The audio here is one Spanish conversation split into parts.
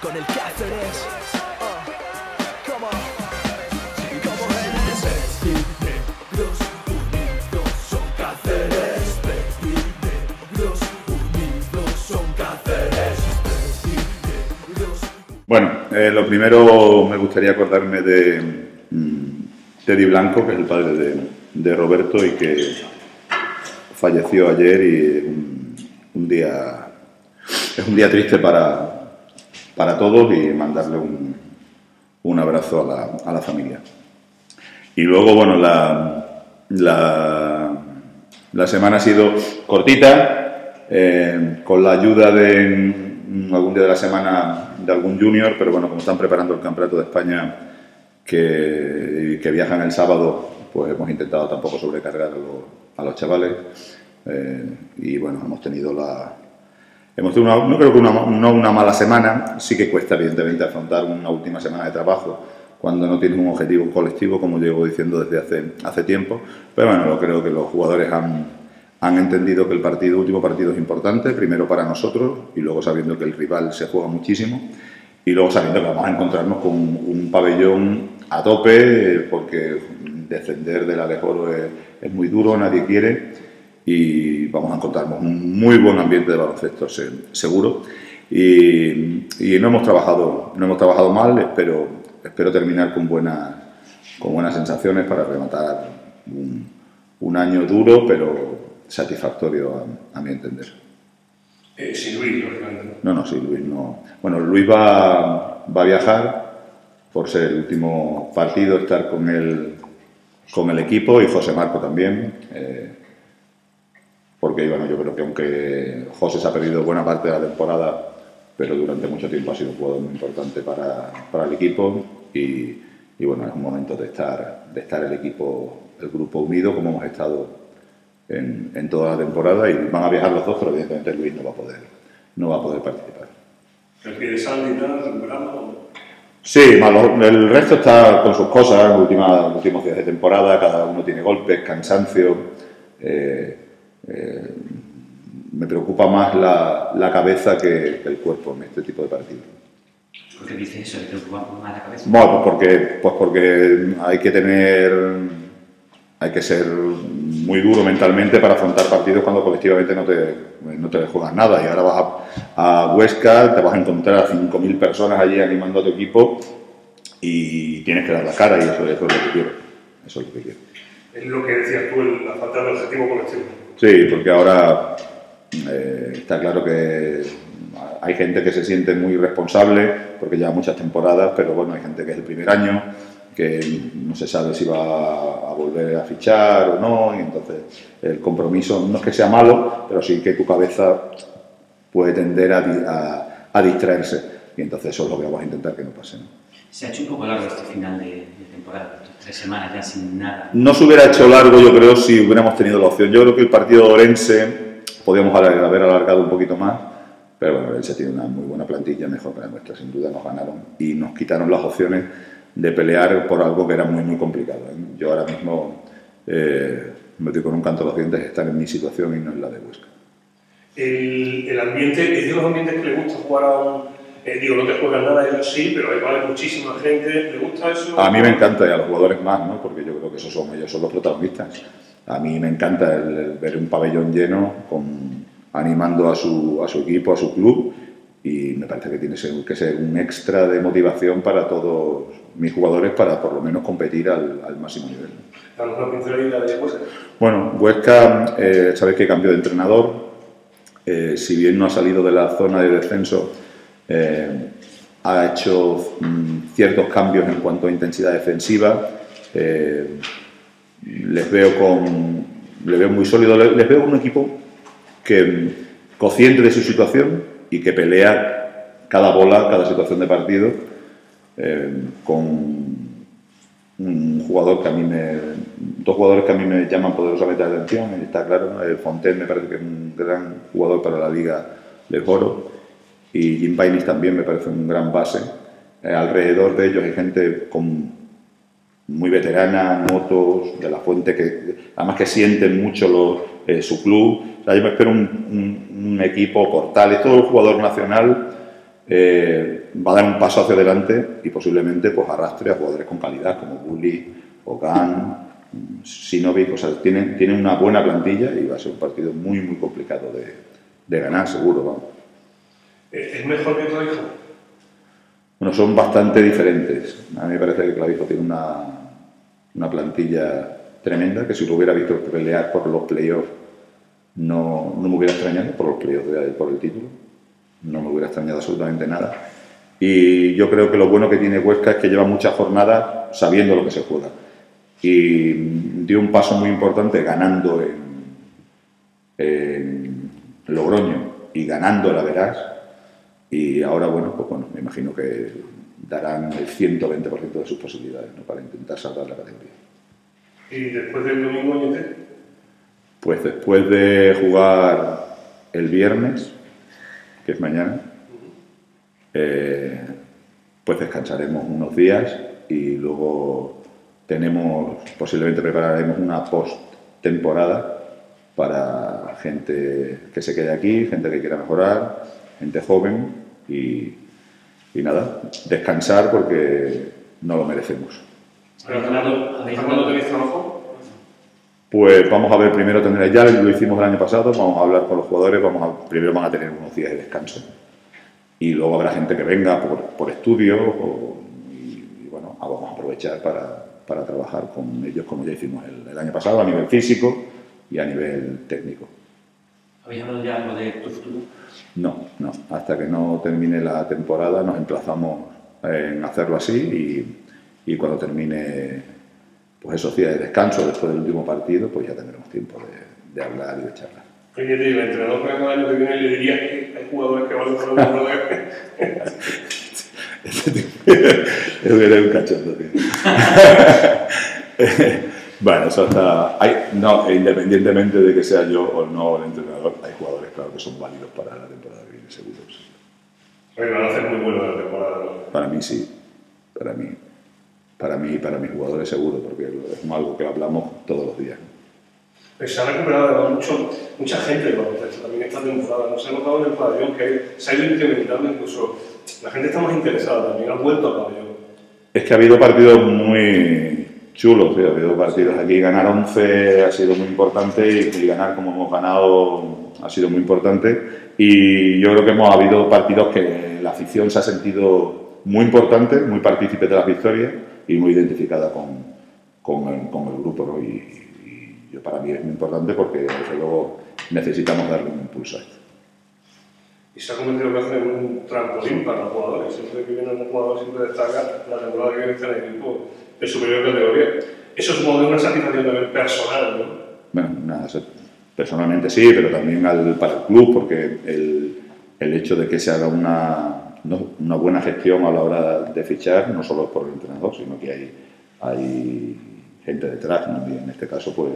Con el Cáceres. Como Cáceres, peligros unidos son Cáceres. Peligros unidos son Cáceres. Peligros. Bueno, lo primero me gustaría acordarme de Teddy Blanco, que es el padre de Roberto y que falleció ayer, y es un día triste para todos, y mandarle un abrazo a la familia. Y luego, bueno, la semana ha sido cortita, con la ayuda de algún día de la semana de algún junior, pero bueno, como están preparando el Campeonato de España que viajan el sábado, pues hemos intentado tampoco sobrecargar a los chavales, y bueno, hemos tenido no creo que no una mala semana. Sí que cuesta, evidentemente, afrontar una última semana de trabajo cuando no tienes un objetivo colectivo, como llevo diciendo desde hace tiempo. Pero bueno, yo creo que los jugadores han entendido que el último partido es importante, primero para nosotros, y luego sabiendo que el rival se juega muchísimo, y luego sabiendo que vamos a encontrarnos con un pabellón a tope, porque descender del Alejoro es muy duro, nadie quiere. Y vamos a encontrarnos un muy buen ambiente de baloncesto, seguro, y no hemos trabajado mal. Espero terminar con buenas sensaciones para rematar un año duro, pero satisfactorio a mi entender. ¿Sin Luis? No, sin Luis no. Bueno, Luis va a viajar por ser el último partido, estar con el equipo, y José Marco también. Porque bueno, yo creo que aunque José se ha perdido buena parte de la temporada, pero durante mucho tiempo ha sido un jugador muy importante para el equipo, y bueno, es un momento de estar el equipo, el grupo unido, como hemos estado en toda la temporada. Y van a viajar los dos, pero evidentemente Luis no va a poder participar. ¿El que sale y tal, temporada? Sí, el resto está con sus cosas. En los últimos días de temporada cada uno tiene golpes, cansancio. Me preocupa más la cabeza que el cuerpo en este tipo de partidos. ¿Por qué dices eso? ¿Te preocupa más la cabeza? Bueno, pues porque hay que ser muy duro mentalmente para afrontar partidos cuando colectivamente no te juegas nada. Y ahora vas a Huesca, te vas a encontrar a 5.000 personas allí animando a tu equipo, y tienes que dar la cara, y eso es lo que quiero. Eso es lo que quiero. Es lo que decías tú, la falta de objetivo colectivo. Sí, porque ahora está claro que hay gente que se siente muy responsable porque lleva muchas temporadas, pero bueno, hay gente que es el primer año, que no se sabe si va a volver a fichar o no, y entonces el compromiso no es que sea malo, pero sí que tu cabeza puede tender a distraerse, y entonces eso es lo que vamos a intentar que no pase, ¿no? Se ha hecho un poco largo este final de temporada, 3 semanas ya sin nada. No se hubiera hecho largo, yo creo, si hubiéramos tenido la opción. Yo creo que el partido de Orense podíamos haber alargado un poquito más, pero bueno, Orense tiene una muy buena plantilla, mejor que la nuestra, sin duda. Nos ganaron y nos quitaron las opciones de pelear por algo que era muy, muy complicado, ¿eh? Yo ahora mismo me estoy con un canto a los dientes, estar en mi situación y no en la de Huesca. El ambiente, es de los ambientes que le gusta jugar a un... digo, no te juegas nada, ellos sí, pero ahí vale muchísima gente. ¿Le gusta eso? A mí me encanta, y a los jugadores más, ¿no? Porque yo creo que ellos son los protagonistas. A mí me encanta el ver un pabellón lleno, animando a su equipo, a su club, y me parece que tiene que ser un extra de motivación para todos mis jugadores, para por lo menos competir al máximo nivel. ¿Danos una pincelada de Huesca? Bueno, Huesca, sabéis que cambió de entrenador. Si bien no ha salido de la zona de descenso, ha hecho ciertos cambios en cuanto a intensidad defensiva. Les veo muy sólidos, les veo un equipo consciente de su situación y que pelea cada bola, cada situación de partido, con dos jugadores que a mí me llaman poderosamente la atención. Está claro, Fontaine me parece que es un gran jugador para la Liga de Oro, y Jim Baynes también me parece un gran base. Alrededor de ellos hay gente con muy veterana, motos, de la Fuente, que además que sienten mucho su club. O sea, yo me espero un equipo Portales, todo el jugador nacional va a dar un paso hacia adelante y posiblemente pues arrastre a jugadores con calidad como Bully o Gan Sinovic. O sea, tienen una buena plantilla y va a ser un partido muy muy complicado de ganar, seguro, vamos. ¿Es mejor que Clavijo? Bueno, son bastante diferentes. A mí me parece que Clavijo tiene una plantilla tremenda, que si lo hubiera visto pelear por los playoffs no me hubiera extrañado, por los playoffs, por el título, no me hubiera extrañado absolutamente nada. Y yo creo que lo bueno que tiene Huesca es que lleva muchas jornadas sabiendo lo que se juega. Y dio un paso muy importante ganando en Logroño y ganando en la Verás. Y ahora, bueno, pues bueno, me imagino que darán el 120% de sus posibilidades, ¿no?, para intentar salvar la categoría. ¿Y después del domingo, Ñete? Pues después de jugar el viernes, que es mañana, pues descansaremos unos días y luego posiblemente prepararemos una post-temporada para gente que se quede aquí, gente que quiera mejorar, gente joven y nada, descansar porque no lo merecemos. ¿Cuándo tenéis trabajo? Pues vamos a ver, primero tendréis, ya lo hicimos el año pasado, vamos a hablar con los jugadores, primero van a tener unos días de descanso y luego habrá gente que venga por estudios y bueno, vamos a aprovechar para trabajar con ellos como ya hicimos el año pasado, a nivel físico y a nivel técnico. ¿Habéis hablado ya algo de tu futuro? No, hasta que no termine la temporada nos emplazamos en hacerlo así y cuando termine, pues esos días de descanso después del último partido, pues ya tendremos tiempo de hablar y de charlar. Oye, el entrenador para cada año que viene le diría que hay jugadores que valen por la verdad. Este tipo es un cachondo, tío. Bueno, eso está... No, independientemente de que sea yo o no el entrenador, hay jugadores, claro, que son válidos para la temporada que viene, seguro. Oye, van a ser muy buenos la temporada, ¿no? Para mí sí, para mí. Para mí y para mis jugadores seguro, porque es algo que hablamos todos los días. Pues se ha recuperado mucha gente del baloncesto también esta temporada. Nos ha notado en el pabellón que se ha ido incrementando, incluso la gente está más interesada también, ha vuelto al pabellón. Es que ha habido partidos muy chulos, tío. Ha habido partidos aquí, ganar 11 ha sido muy importante y ganar como hemos ganado ha sido muy importante. Y yo creo que hemos habido partidos que la afición se ha sentido muy importante, muy partícipe de las victorias y muy identificada con el grupo, ¿no? Y yo, para mí es muy importante porque desde luego necesitamos darle un impulso a esto. Y se ha convertido casi en un trampolín para los jugadores. Siempre que viene un jugador siempre destaca la temporada que viene, está en el equipo de superior categoría. Eso supone una satisfacción también personal, ¿no? Bueno, nada, personalmente sí, pero también para el club, porque el hecho de que se haga una buena gestión a la hora de fichar, no solo por el entrenador, sino que hay gente detrás, ¿no? Y en este caso, pues,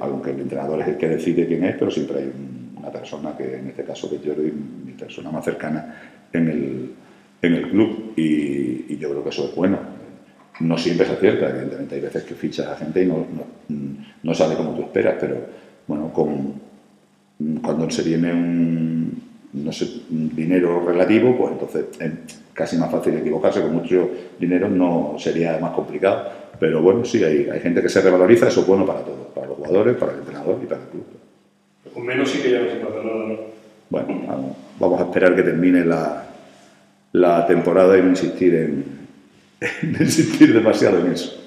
aunque el entrenador es el que decide quién es, pero siempre hay una persona que, en este caso, que es Jordi, mi persona más cercana en el club, y yo creo que eso es bueno. No siempre se acierta, evidentemente, hay veces que fichas a gente y no sale como tú esperas, pero bueno, cuando se viene un dinero relativo, pues entonces es casi más fácil equivocarse. Con mucho dinero no sería más complicado, pero bueno, sí, hay gente que se revaloriza. Eso es bueno para todos, para los jugadores, para el entrenador y para el club. Pero con menos sí que ya no se pasa nada, ¿no? Bueno, vamos a esperar que termine la temporada y no insistir demasiado en eso.